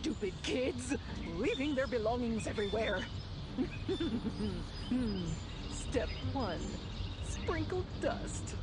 Stupid kids, leaving their belongings everywhere. Step 1, sprinkle dust.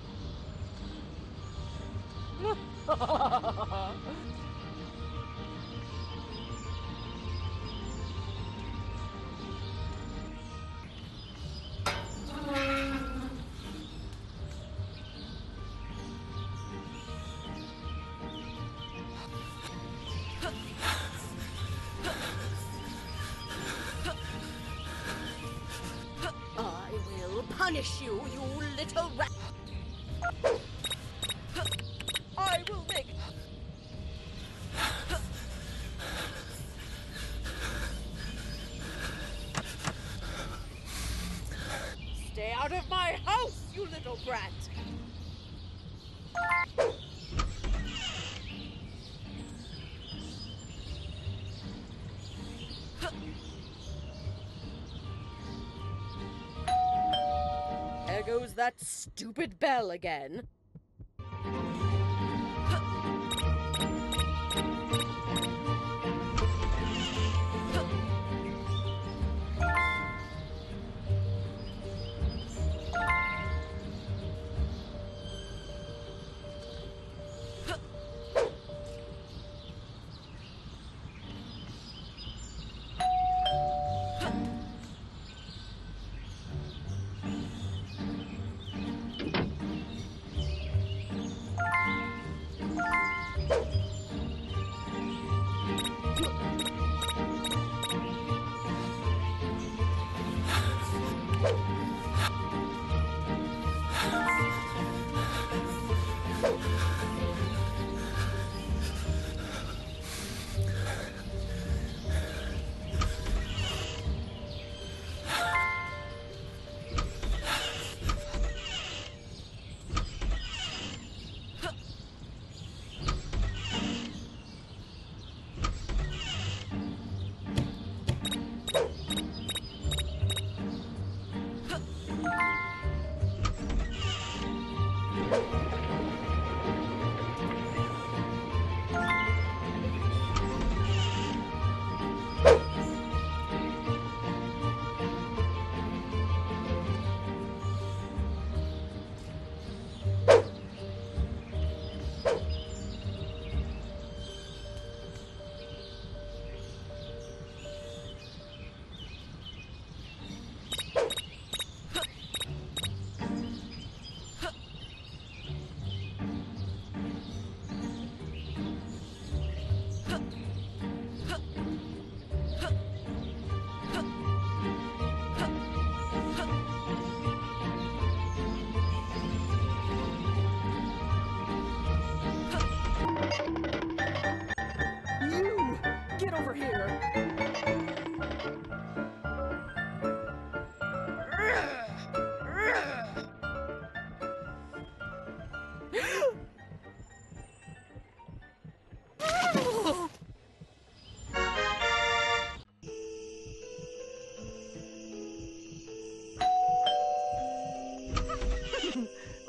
Punish you, you little rat! I will make... Stay out of my house, you little brat! There goes that stupid bell again.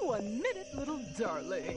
One minute, little darling.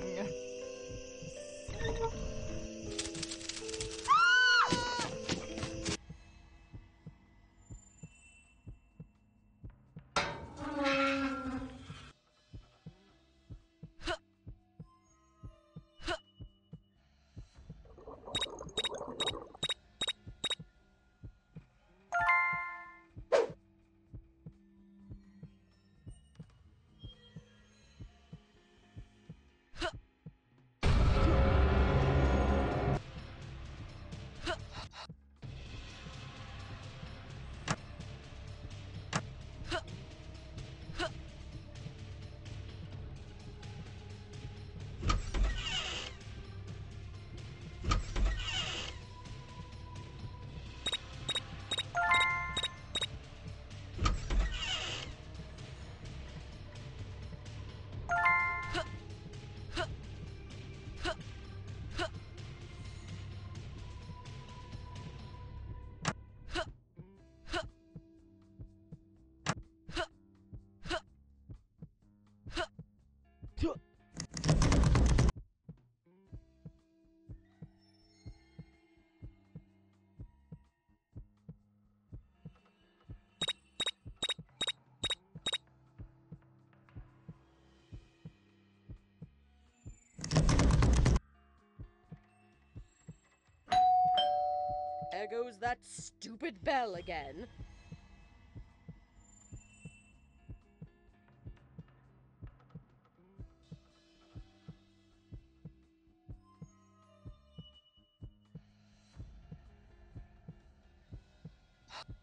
goes that stupid bell again.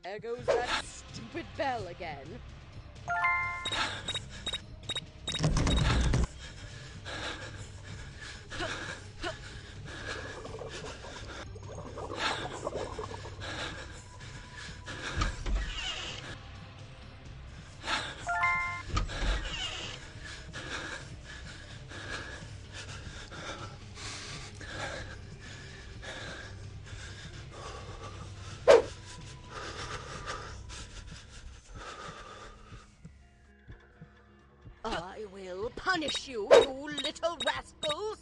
There goes that stupid bell again. I will punish you, you little rascals!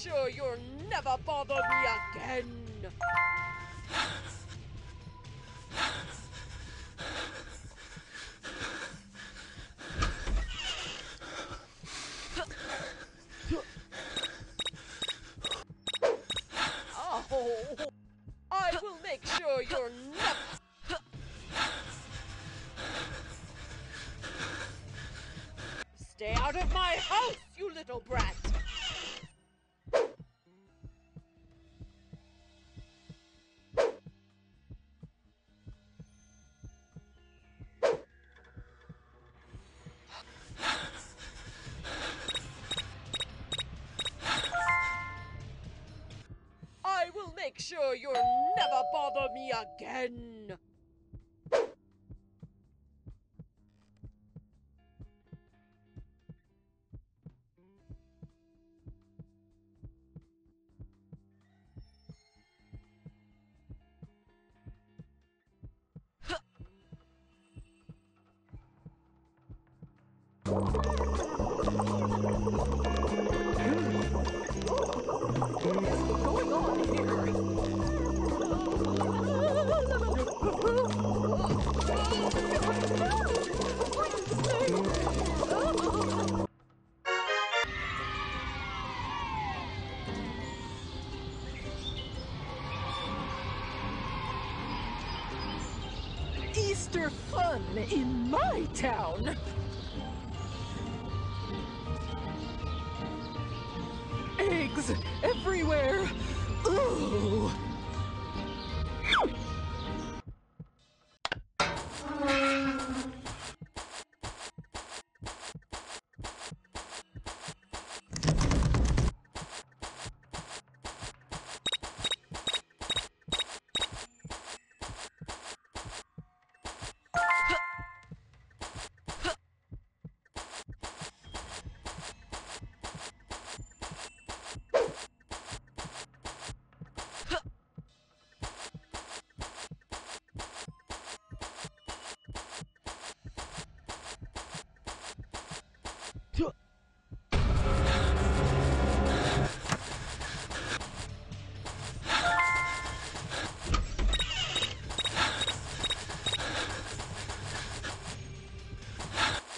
Sure, you'll never bother me again. Oh, I will make sure you're never. Stay out of my house, you little brat. Make sure you'll never bother me again. Easter fun in my town! Eggs everywhere! Ooh!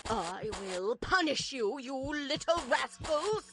I will punish you, you little rascals!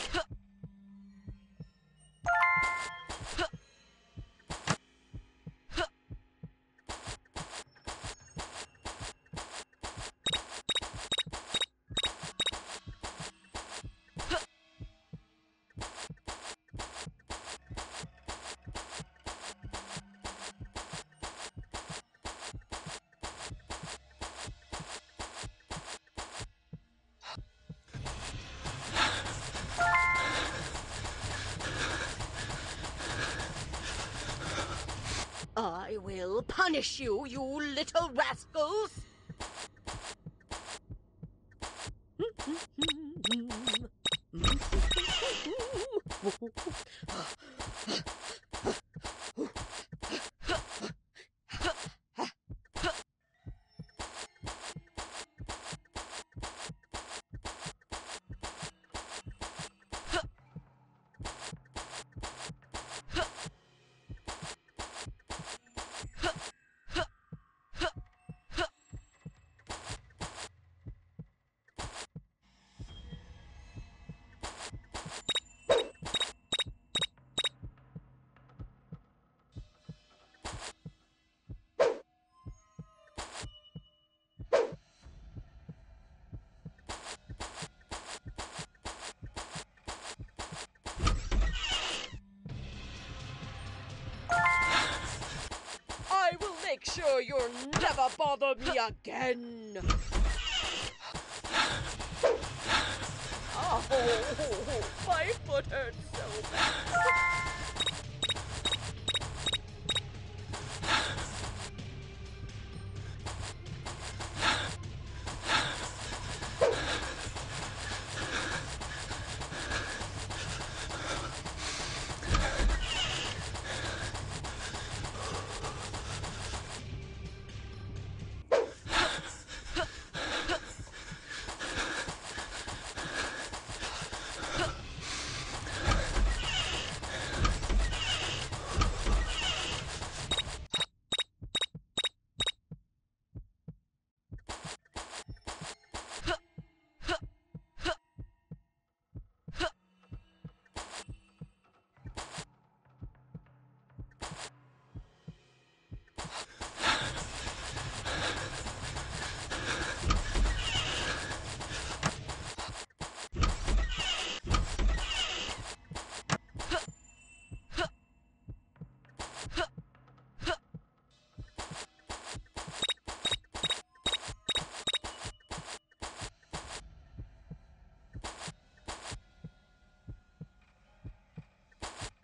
I will punish you, you little rascals! Sure, you'll never bother me again. Oh, my foot hurts so bad.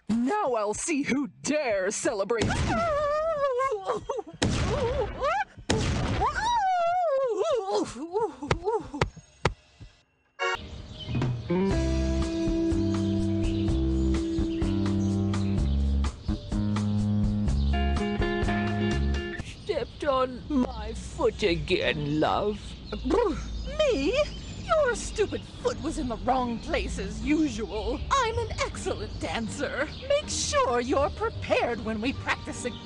Now I'll see who dares celebrate. Stepped on my foot again, love. Me? Your stupid foot was in the wrong place as usual. I'm an excellent dancer. Make sure you're prepared when we practice again.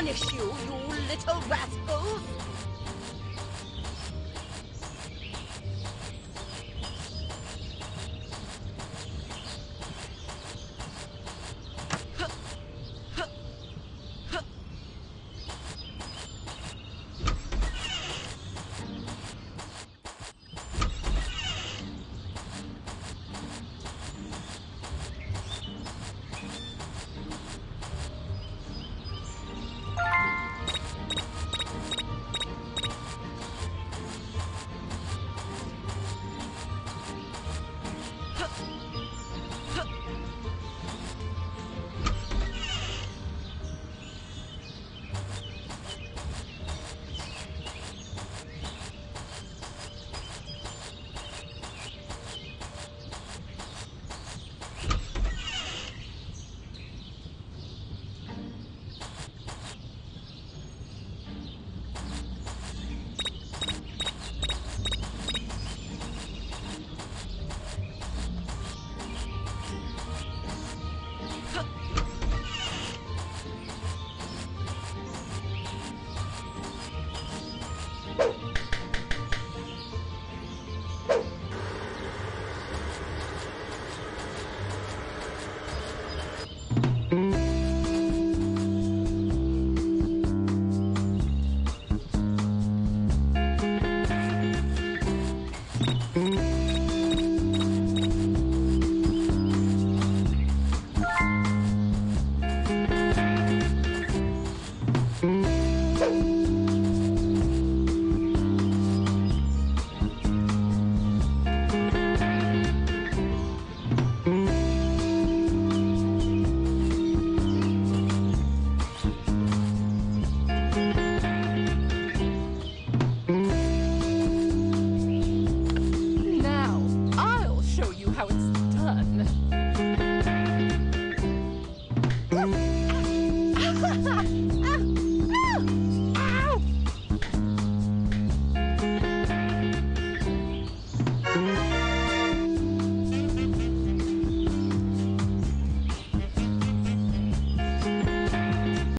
punish you, you little rascal! Ha ha!